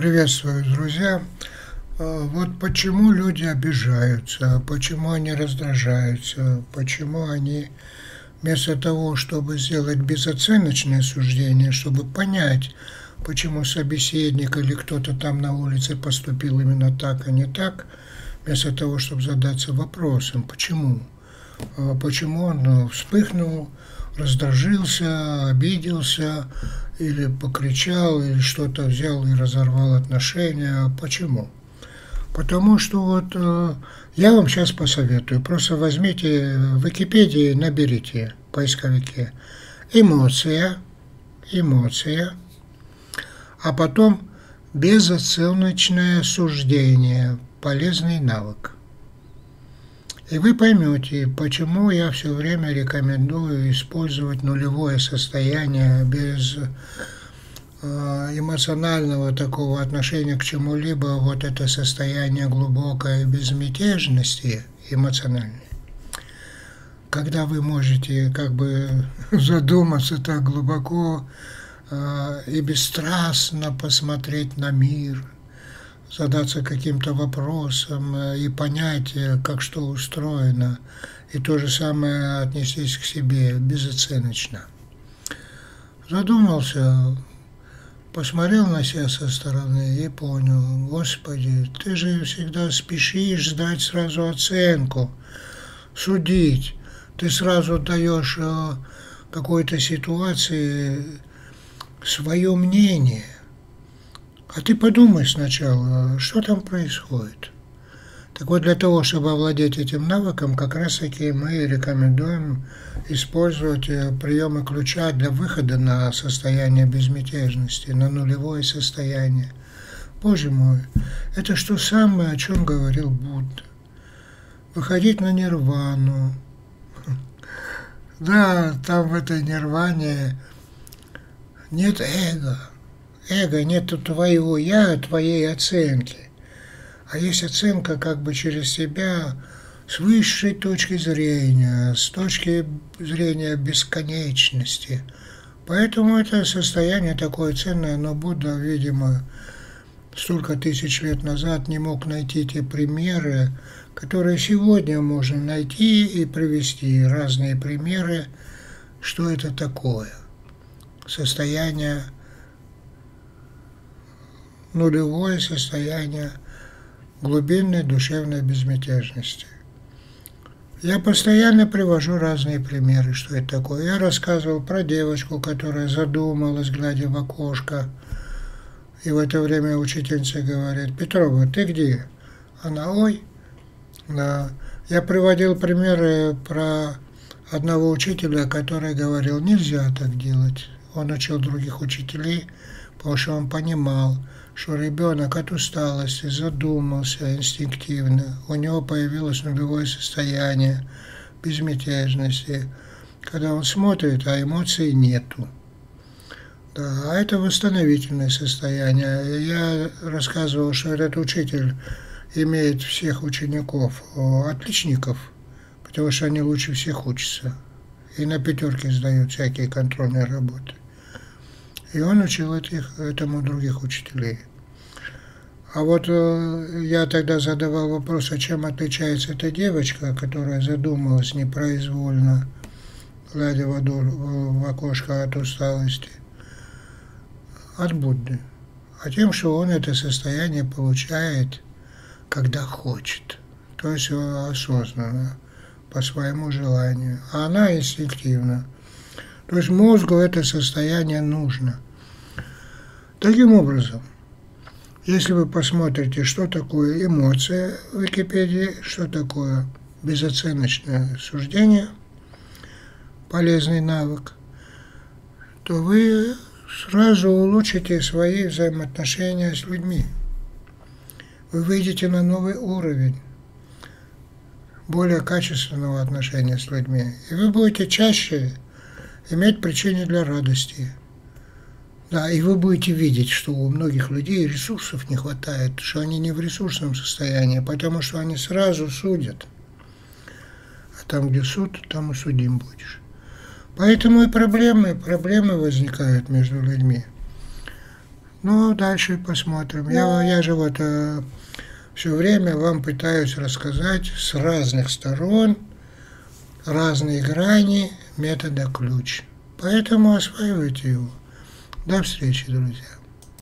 Приветствую, друзья. Вот почему люди обижаются, почему они раздражаются, почему они вместо того, чтобы сделать безоценочное суждение, чтобы понять, почему собеседник или кто-то там на улице поступил именно так, а не так, вместо того, чтобы задаться вопросом, почему он вспыхнул, раздражился, обиделся или покричал, или что-то взял и разорвал отношения. Почему? Потому что вот я вам сейчас посоветую. Просто возьмите в Википедии, наберите в поисковике эмоция, а потом безоценочное суждение, полезный навык. И вы поймете, почему я все время рекомендую использовать нулевое состояние без эмоционального такого отношения к чему-либо, вот это состояние глубокой безмятежности эмоциональной. Когда вы можете как бы задуматься так глубоко и бесстрастно посмотреть на мир, задаться каким-то вопросом и понять, как что устроено, и то же самое отнестись к себе безоценочно. Задумался, посмотрел на себя со стороны и понял: Господи, ты же всегда спешишь дать сразу оценку, судить. Ты сразу даешь какой-то ситуации свое мнение. А ты подумай сначала, что там происходит. Так вот, для того, чтобы овладеть этим навыком, как раз-таки мы рекомендуем использовать приемы ключа для выхода на состояние безмятежности, на нулевое состояние. Боже мой, это что самое, о чем говорил Будда. Выходить на нирвану. Да, там в этой нирване нет эго. Эго нету твоего «я», твоей оценки. А есть оценка как бы через себя с высшей точки зрения, с точки зрения бесконечности. Поэтому это состояние такое ценное, но Будда, видимо, столько тысяч лет назад не мог найти те примеры, которые сегодня можно найти и привести разные примеры, что это такое. Состояние нулевое состояние глубинной душевной безмятежности. Я постоянно привожу разные примеры, что это такое. Я рассказывал про девочку, которая задумалась, глядя в окошко. И в это время учительница говорит: «Петрова, ты где?» Она: «Ой». Да. Я приводил примеры про одного учителя, который говорил: «Нельзя так делать». Он учил других учителей, потому что он понимал, что ребенок от усталости задумался инстинктивно, у него появилось нулевое состояние безмятежности, когда он смотрит, а эмоций нету. Да, а это восстановительное состояние. Я рассказывал, что этот учитель имеет всех учеников, отличников, потому что они лучше всех учатся и на пятерке сдают всякие контрольные работы. И он учил этому других учителей. А вот я тогда задавал вопрос, а чем отличается эта девочка, которая задумалась непроизвольно, глядя в окошко от усталости, от Будды? А тем, что он это состояние получает, когда хочет, то есть осознанно, по своему желанию, а она инстинктивно. То есть мозгу это состояние нужно. Таким образом, если вы посмотрите, что такое эмоция в Википедии, что такое безоценочное суждение, полезный навык, то вы сразу улучшите свои взаимоотношения с людьми. Вы выйдете на новый уровень более качественного отношения с людьми. И вы будете чаще иметь причины для радости. Да, и вы будете видеть, что у многих людей ресурсов не хватает, что они не в ресурсном состоянии, потому что они сразу судят. А там, где суд, там и судим будешь. Поэтому и проблемы возникают между людьми. Ну, дальше посмотрим. Я же вот все время вам пытаюсь рассказать с разных сторон, разные грани метода ключ. Поэтому осваивайте его. До встречи, друзья.